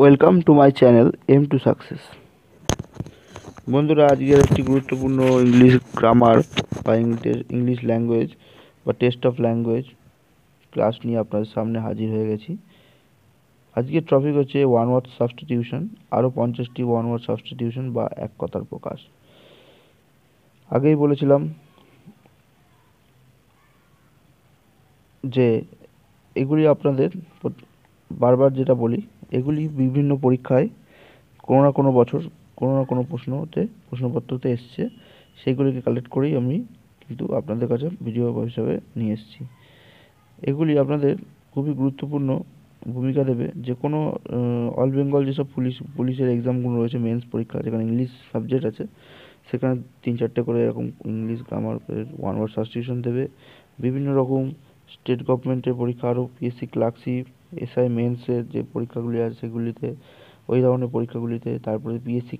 Welcome to my channel aim to success. বন্ধুরা, আজকের একটি গুরুত্বপূর্ণ ইংলিশ গ্রামার বা ইংলিশ ল্যাঙ্গুয়েজ বা টেস্ট অফ ল্যাঙ্গুয়েজ ক্লাস নিয়ে আপনাদের সামনে হাজির হয়ে গেছি। আজকের টপিক হচ্ছে ওয়ান ওয়ার্ড সাবস্টিটিউশন, আরও 50টি ওয়ান ওয়ার্ড সাবস্টিটিউশন বা এক কথার প্রকাশ। আগেই বলেছিলাম যে এগুলি আপনাদের বারবার যেটা বলি, এগুলি বিভিন্ন পরীক্ষায় কোনো না কোনো বছর কোনো না কোনো প্রশ্নপত্রতে এসছে, সেইগুলিকে কালেক্ট করেই আমি কিন্তু আপনাদের কাছে ভিডিও হিসাবে নিয়ে এসেছি। এগুলি আপনাদের খুবই গুরুত্বপূর্ণ ভূমিকা দেবে। যে কোনো অল বেঙ্গল যেসব পুলিশের এক্সামগুলো রয়েছে, মেন্স পরীক্ষা যেখানে ইংলিশ সাবজেক্ট আছে, সেখানে 3-4টে করে এরকম English grammar one word substitution দেবে। বিভিন্ন রকম স্টেট গভর্নমেন্টের পরীক্ষা, আরও পিএসসি ক্লার্কশিপ, এসআই মেন্সের যে পরীক্ষাগুলি আছে সেগুলিতে, ওই ধরনের পরীক্ষাগুলিতে, তারপরে পিএসসি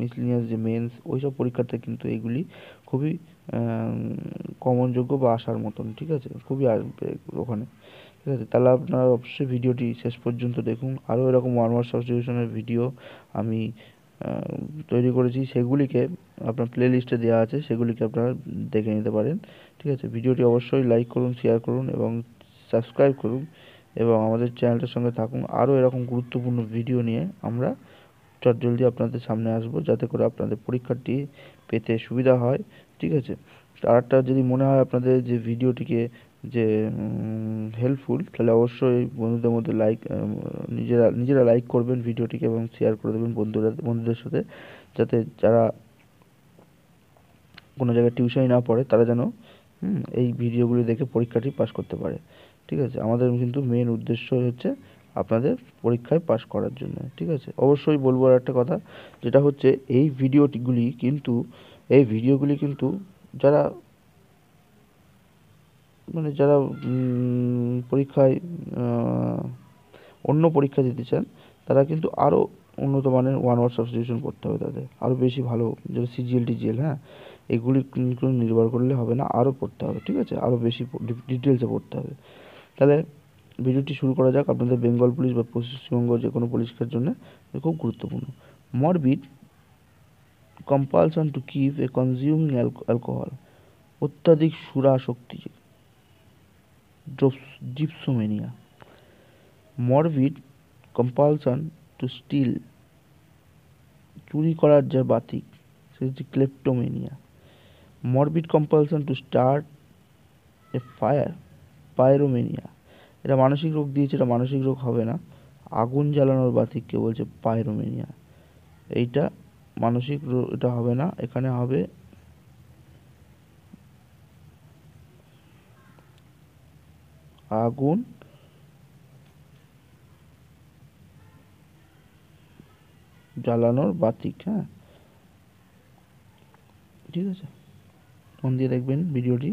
মিসলিনিয়াস যে মেন্স, ওই সব পরীক্ষাতে কিন্তু এগুলি খুবই কমনযোগ্য বা আসার মতন, ঠিক আছে, খুবই আসবে ওখানে, ঠিক আছে। তাহলে আপনারা অবশ্যই ভিডিওটি শেষ পর্যন্ত দেখুন। আরও এরকম ওয়ান ওয়ার্ড সাবস্টিটিউশনের ভিডিও আমি তৈরি করেছি, সেগুলিকে আপনার প্লে লিস্টে দেওয়া আছে, সেগুলিকে আপনারা দেখে নিতে পারেন, ঠিক আছে। ভিডিওটি অবশ্যই লাইক করুন, শেয়ার করুন এবং সাবস্ক্রাইব করুন এবং আমাদের চ্যানেলটার সঙ্গে থাকুন। আরও এরকম গুরুত্বপূর্ণ ভিডিও নিয়ে আমরা চটজলদি আপনাদের সামনে আসব, যাতে করে আপনাদের পরীক্ষাটি পেতে সুবিধা হয়, ঠিক আছে। আরেকটা যদি মনে হয় আপনাদের যে ভিডিওটিকে যে হেল্পফুল, তাহলে অবশ্যই বন্ধুদের মধ্যে নিজেরা লাইক করবেন ভিডিওটিকে এবং শেয়ার করে দেবেন বন্ধুদের সাথে, যাতে যারা কোনো জায়গায় টিউশনি না পড়ে তারা যেন এই ভিডিওগুলি দেখে পরীক্ষাটি পাস করতে পারে, ঠিক আছে। আমাদের কিন্তু মেন উদ্দেশ্য হচ্ছে আপনাদের পরীক্ষায় পাস করার জন্য, ঠিক আছে। অবশ্যই বলবো আর একটা কথা, যেটা হচ্ছে এই ভিডিওগুলি কিন্তু যারা মানে যারা পরীক্ষায় অন্য পরীক্ষা দিতে চান, তারা কিন্তু আরও উন্নত মানের ওয়ান ওয়ার্ড সাবস্টিটিউশন করতে হবে, তাদের আরও বেশি ভালো, যেটা সিজিএল টিজিএল, হ্যাঁ, এগুলি নির্ভর করলে হবে না, আরও পড়তে হবে, ঠিক আছে, আরও বেশি ডিটেলসে পড়তে হবে। তাহলে ভিডিওটি শুরু করা যাক। আপনাদের বেঙ্গল পুলিশ বা পশ্চিমবঙ্গ যে কোনো পরীক্ষার জন্য খুব গুরুত্বপূর্ণ। Morbid compulsion to keep a consuming alcohol, অত্যাধিক সুরাসক্তি, dipsomania. Morbid compulsion to steal, চুরি করার যে বাতিক, সেটা হচ্ছে kleptomania. Morbid compulsion to start a fire, pyromania. এটা মানসিক রোগ দিয়েছে, এটা মানসিক রোগ হবে না, আগুন জ্বালানোর বাতিককে বলছে পাইরোমেনিয়া। এইটা মানসিক রোগ, এটা হবে না, এখানে হবে আগুন জ্বালানোর বাতিক, হ্যাঁ, ঠিক আছে, মন দিয়ে দেখবেন ভিডিওটি।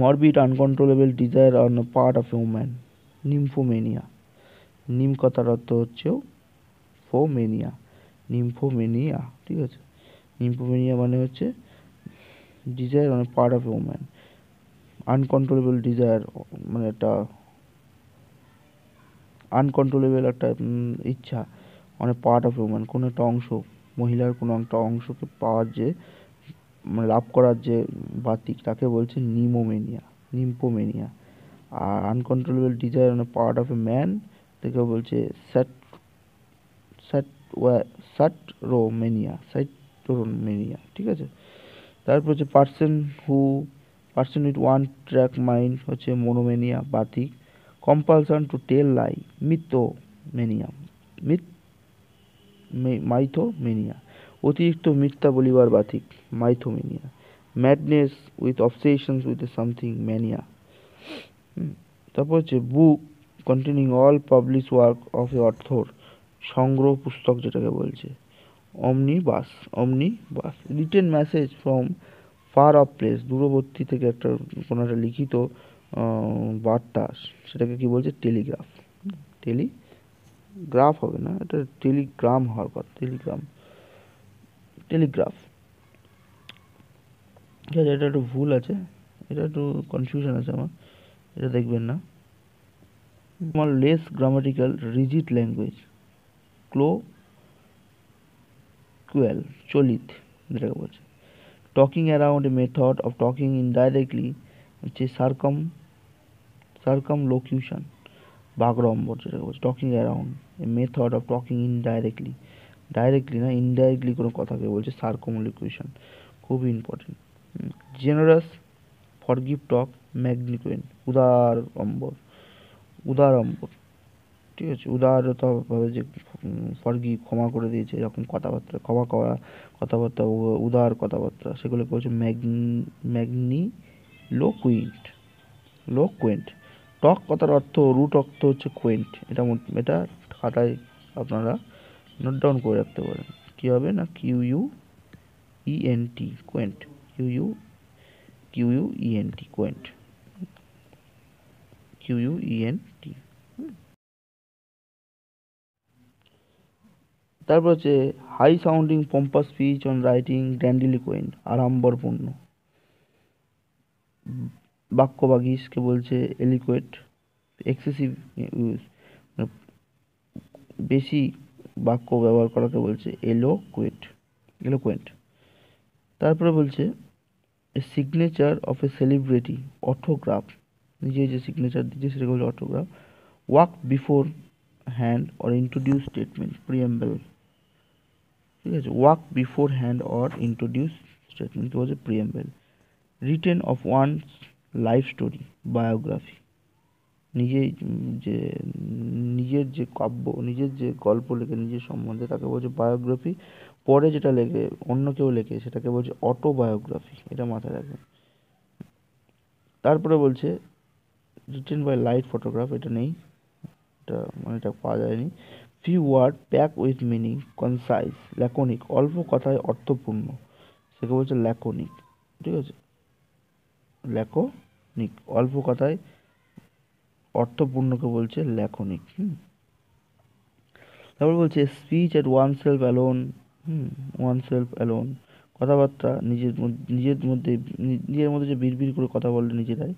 Morbid uncontrollable desire on the part of a woman, nymphomania. নিম কথার অর্থ হচ্ছে ফোমেনিয়া, নিম্ফোমেনিয়া, ঠিক আছে। নিম্ফোমেনিয়া মানে হচ্ছে desire on the part of a woman, uncontrollable desire মানে একটা আনকন্ট্রোলেবল একটা ইচ্ছা, মানে পার্ট অফ ওম্যান, কোনো একটা অংশ, মহিলার কোনো একটা অংশকে পাওয়ার যে মানে লাভ করার যে বাতিক, তাকে বলছে নিমোমেনিয়া, নিম্পোমেনিয়া। আর আনকন্ট্রোলেবল ডিজায়ার মানে পার্ট অফ এ ম্যান, তাকে বলছে স্যাটরোমেনিয়া, ঠিক আছে। তারপর হচ্ছে person with one track mind হচ্ছে মনোমেনিয়া, বাতিক। কম্পালশন টু টেল লাই, মিথোমেনিয়া, মাইথোমেনিয়া, অতিরিক্ত মিথ্যা বলিবার বাতিক, mythomania. Madness with obsessions with something, mania. তারপর হচ্ছে book containing all publish work of a author, সংগ্রহ পুস্তক যেটাকে বলছে omnibus, omnibus. Written message from far off place, দূরবর্তী থেকে একটা কোনো একটা লিখিত বার্তা, সেটাকে কি বলছে টেলিগ্রাফ, টেলিগ্রাফ হবে না, এটা টেলিগ্রাম হওয়ার কথা, টেলিগ্রাফ, ঠিক আছে। এটা একটু ভুল আছে, এটা একটু কনফিউশন আছে আমার, এটা দেখবেন না। more less grammatical, rigid language. Colloquial, cholit, talking around, a method of talking indirectly, which is circumlocution, talking around, a method of talking indirectly, directly na indirectly kono kotha ke bolche circumlocution, খুবই important. Generous, forgive talk, magnificent, উদার অম্বর ঠিক আছে, উদারতা ভাবে যে forgive ক্ষমা করে দিয়েছে এরকম কথাবার্তা, ক্ষমা করা কথাবার্তা, উদার কথাবার্তা সেগুলোকে বলছে magniloquent. টক কথার অর্থ root অর্থ হচ্ছে quaint, এটা খাতায় আপনারা note down করে রাখতে পারেন, কি হবে না QUENT, quaint, QUENT, quaint, QUENT. তারপর হচ্ছে high sounding, pompous speech on writing, grandiloquent, আড়ম্বরপূর্ণ, বাক্যবাগীশকে বলছে এলিকুয়েট, এক্সেসিভ ইউজ, বেশি বাক্য ব্যবহার করাকে বলছে এলোকুয়েন্ট। তারপরে বলছে signature of a celebrity, autograph, নিজে যে সিগনেচার দিচ্ছে সেটাকে বলছে autograph. Walk beforehand or introduce statement, preamble, ঠিক আছে, walk beforehand or introduce স্টেটমেন্টকে বলছে preamble. Written of one's life story, biography, নিজের যে কাব্য, নিজের যে গল্প লেখে নিজের সম্বন্ধে তাকে বলছে বায়োগ্রাফি, পরে যেটা লেখে অন্য কেউ লেখে সেটাকে বলছে অটোবায়োগ্রাফি, এটা মাথায় রাখবেন। তারপরে বলছে রিটেন বাই লাইট ফটোগ্রাফ, এটা নেই, এটা মানে এটা পাওয়া যায়নি। Few word pack with meaning, concise, laconic, অল্প কথায় অর্থপূর্ণ, সেটাকে বলছে ল্যাকনিক, ঠিক আছে, ল্যাকনিক, অল্প কথায় অর্থপূর্ণকে বলছে ল্যাকনিক। তারপর বলছে speech at oneself alone, oneself alone, কথাবার্তা নিজের মধ্যে যে বিড়বিড় করে কথা বললে নিজেরাই,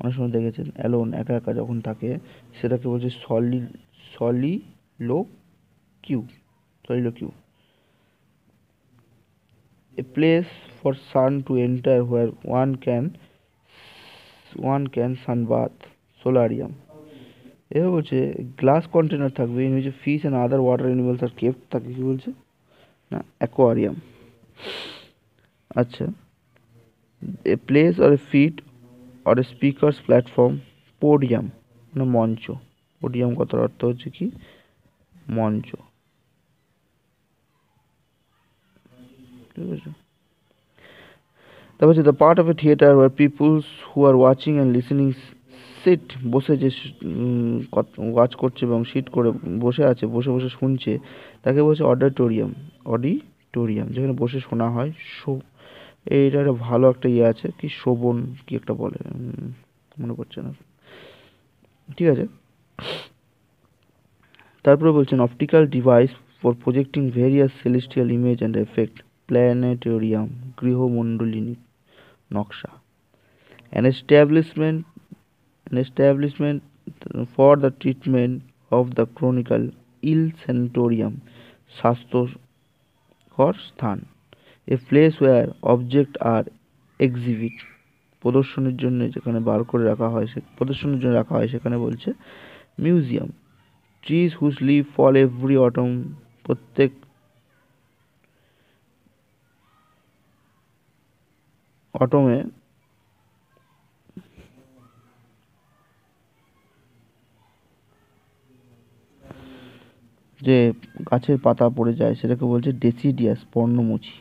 অনেক সময় দেখেছেন অ্যালোন, একা একা যখন থাকে সেটাকে বলছে soliloquy. A place for sun to enter where one can sunbath, solarium. এবার বলছে গ্লাস কন্টেনার থাকবে in which fish and other water animals are kept, তাকে কি বলছে না অ্যাকোয়ারিয়াম। আচ্ছা, a place or a fit or a speaker's platform, podium, মানে মঞ্চ, পোডিয়াম কথার অর্থ হচ্ছে কি মঞ্চ, ঠিক আছে। তারপর হচ্ছে the part of a theatre where peoples who are watching and listening, seat, বসে যে ওয়াচ করছে এবং সিট করে বসে আছে, বসে বসে শুনছে তাকে বলছে অডিটোরিয়াম, যেখানে বসে শোনা হয়। এটা একটা ভালো একটা ইয়ে আছে কি শোভন, কি একটা বলে মনে পড়ছে না, ঠিক আছে। তারপরে বলছেন optical device for projecting various celestial image and effect, planetarium, গৃহমণ্ডলিনী নকশা। An establishment for the treatment of the chronic ill, sanatorium, স্বাস্থ্যকর স্থান। A place where objects are exhibit, প্রদর্শনের জন্য যেখানে বার করে রাখা হয়, প্রদর্শনের জন্য রাখা হয় সেখানে বলছে museum. Trees whose leaves fall every autumn, প্রত্যেক অটমে যে গাছের পাতা পড়ে যায় সেটাকে বলছে ডেসিডিয়াস, পর্ণমোচী।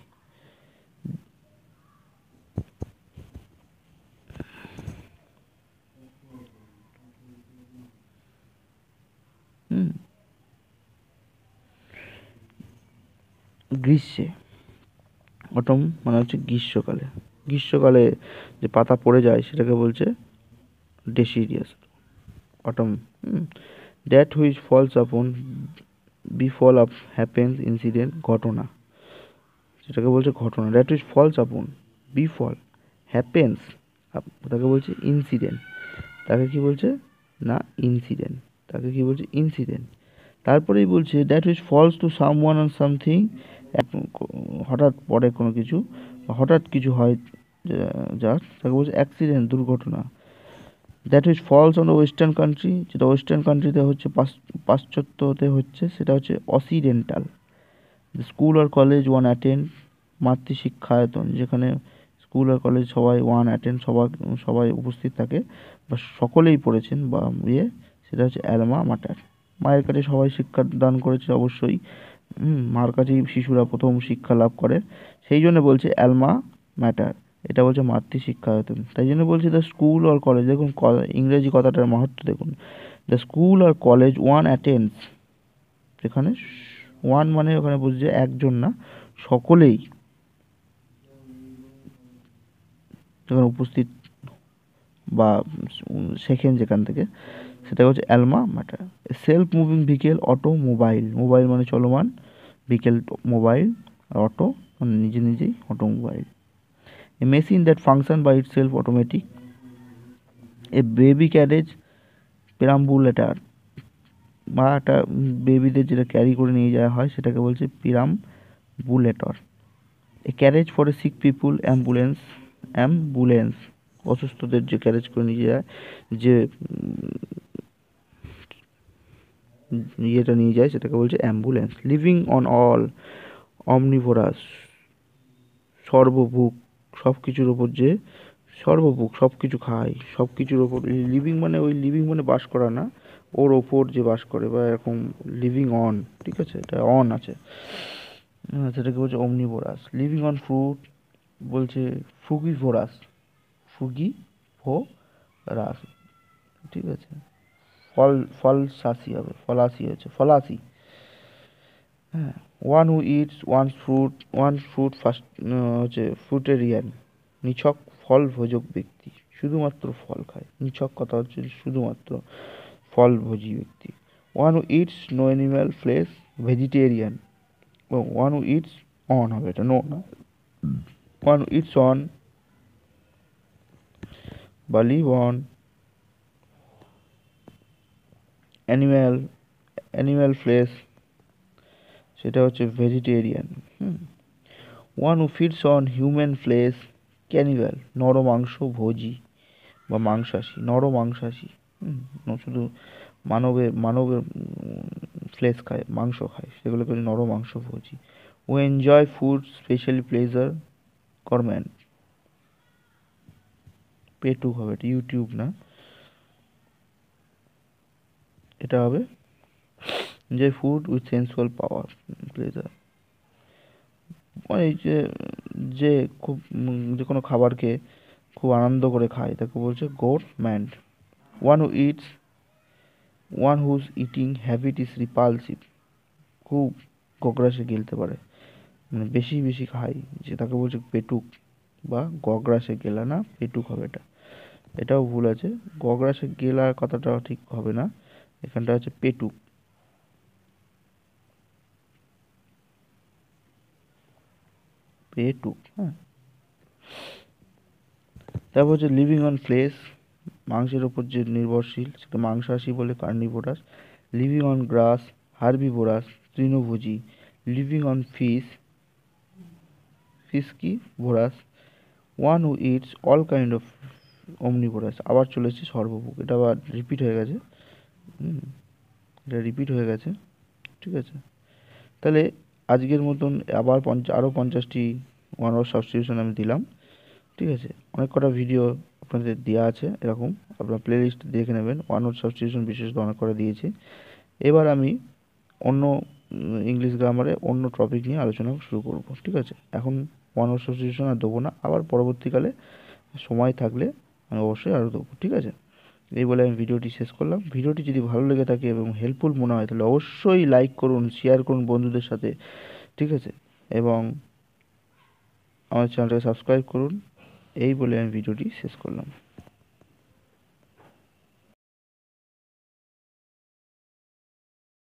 গ্রীষ্মে, অটম মানে হচ্ছে গ্রীষ্মকালে, গ্রীষ্মকালে যে পাতা পড়ে যায় সেটাকে বলছে deciduous, autumn. That which falls upon, befall of happens, incident, ঘটনা, সেটাকে বলছে ঘটনা। that is false upon, befall, happens, তাকে বলছে incident, তাকে কি বলছে না incident, তাকে কি বলছে? ইনসিডেন্ট। তারপরেই বলছে that which falls to someone on something, হঠাৎ পড়ে কোনো কিছু, হঠাৎ কিছু হয় যা, তাকে বলছে অ্যাক্সিডেন্ট, দুর্ঘটনা। That which falls on western country, যেটা ওয়েস্টার্ন কান্ট্রিতে হচ্ছে, পাশ্চাত্যতে হচ্ছে, সেটা হচ্ছে অসিডেন্টাল। স্কুল আর কলেজ ওয়ান অ্যাটেন্ড, মাতৃশিক্ষায়তন, যেখানে স্কুল আর কলেজ সবাই ওয়ান অ্যাটেন্ড, সবাই উপস্থিত থাকে বা সকলেই পড়েছেন বা ইয়ে, সেটা হচ্ছে অ্যালমা মাটার। মায়ের কাছে সবাই শিক্ষাদান করেছে অবশ্যই, মার কাছেই শিশুরা প্রথম শিক্ষা লাভ করে, সেই জন্য বলছে অ্যালমা ম্যাটার, এটা বলছে মাতৃশিক্ষায়তন। তাই জন্য বলছে দ্য স্কুল আর কলেজ, দেখুন ইংরেজি কথাটার মাহাত্ম দেখুন, দ্য স্কুল আর কলেজ ওয়ান অ্যাটেন্ডস, এখানে ওয়ান মানে ওখানে বুঝছে একজন না, সকলেই যেখানে উপস্থিত বা শেখেন যেখান থেকে, সেটা হচ্ছে alma mater. Self moving vehicle automobile, mobile মানে চলমান, ভেহিকেল মোবাইল, আর অটো মানে নিজে নিজেই automobile. A machine that function by itself automatic. A baby carriage perambulator, বা একটা বেবিদের যেটা ক্যারি করে নিয়ে যাওয়া হয় সেটাকে বলছে perambulator. A carriage for a sick people ambulance, ambulance অসুস্থদের যে ক্যারেজ করে নিয়ে যায়, যে ইয়েটা নিয়ে যায় সেটাকে বলছে ambulance. Living on all omnivorous, সর্বভুক, সব কিছুর ওপর, যে সর্বভুক সব কিছু খায়, সব কিছুর ওপর। লিভিং মানে ওই লিভিং মানে বাস করা না, ওর ওপর যে বাস করে বা এরকম, লিভিং অন, ঠিক আছে এটা অন আছে, সেটাকে বলছে অমনিভোরাস। লিভিং অন ফ্রুট বলছে ফ্রুগিভোরাস, ফ্রুগিভোরাস, ঠিক আছে ফলসাসি হবে, ফলাসি হচ্ছে ফলাসি। হ্যাঁ, one who eats one fruit first হচ্ছে ফ্রুটেরিয়ান, নিছক ফল ভোজক ব্যক্তি, শুধুমাত্র ফল খায়, নিছক কথা হচ্ছে শুধুমাত্র ফল ভোজী ব্যক্তি। One who eats no animal flesh vegetarian, one who eats on হবে এটা, নো না, ওয়ান হু ইটস অন বা লিভ অন অ্যানিম্যাল ফ্লেশ, সেটা হচ্ছে vegetarian. One who feeds on human flesh cannibal, নর মাংস ভোজী বা মাংসাশী, নর মাংসাশী, শুধু মানবের ফ্লেশ খায়, মাংস খায়, সেগুলোকে নর মাংস ভোজী। ও enjoy food specially pleasure gourmand, পেটু হবে, ইউটিউব না এটা হবে, যে food with sensual power pleasure, এই যে খুব যে কোনো খাবারকে খুব আনন্দ করে খায় তাকে বলছে gourmand. One whose eating habit is repulsive, খুব গগরাসে গেলতে পারে, মানে বেশি বেশি খায়, যে তাকে বলছে পেটুক বা গগরাসে গেলা না, পেটুক হবে এটা, এটাও ভুল আছে, গগরাসে গেলা কথাটা ঠিক হবে না, এখানটা হচ্ছে পেটুক। পেটুক, হ্যাঁ। তারপর হচ্ছে লিভিং অন ফ্লেশ, মাংসের ওপর যে নির্ভরশীল সেটা মাংসাশী বলে, carnivorous. Living on grass herbivorous, তৃণভোজী। লিভিং অন ফিশ, ফিশ কি ভোরাস। One who eats all kind of omnivorous, আবার চলেছে সর্বভুক, এটা আবার রিপিট হয়ে গেছে, এটা রিপিট হয়ে গেছে, ঠিক আছে। তাহলে আজকের মতন আবার আরও 50টি ওয়ান ওয়ার সাবস্টিটিউশন আমি দিলাম, ঠিক আছে। অনেক কটা ভিডিও আপনাদের দেওয়া আছে এরকম, আপনার প্লেলিস্ট দেখে নেবেন, ওয়ান ওয়ার সাবস্টিটিউশন বিশেষত অনেক কটা দিয়েছি। এবার আমি অন্য ইংলিশ গ্রামারে অন্য টপিক নিয়ে আলোচনা শুরু করব, ঠিক আছে। এখন ওয়ান ওয়ার সাবস্টিটিউশন আর দেবো না, আবার পরবর্তীকালে সময় থাকলে আমি অবশ্যই আরও দেবো, ঠিক আছে। এই বলে আমি ভিডিওটি শেষ করলাম। ভিডিওটি যদি ভালো লেগে থাকে এবং হেল্পফুল মনে হয় তাহলে অবশ্যই লাইক করুন, শেয়ার করুন বন্ধুদের সাথে, ঠিক আছে, এবং আমার চ্যানেলটাকে সাবস্ক্রাইব করুন। এই বলে আমি ভিডিওটি শেষ করলাম।